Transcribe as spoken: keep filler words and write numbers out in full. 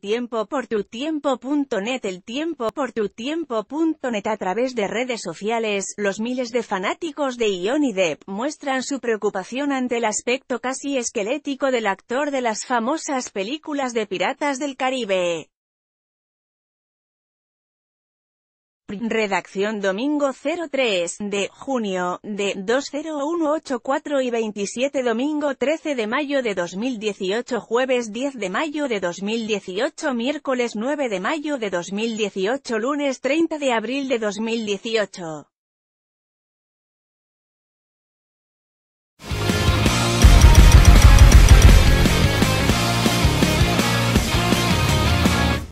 El tiempo por tu tiempo punto net. El tiempo por tu tiempo punto net. A través de redes sociales, los miles de fanáticos de Johnny Depp muestran su preocupación ante el aspecto casi esquelético del actor de las famosas películas de Piratas del Caribe. Redacción domingo tres de junio, de dos mil uno ochenta y cuatro y veintisiete domingo trece de mayo de dos mil dieciocho jueves diez de mayo de dos mil dieciocho miércoles nueve de mayo de dos mil dieciocho lunes treinta de abril de dos mil dieciocho.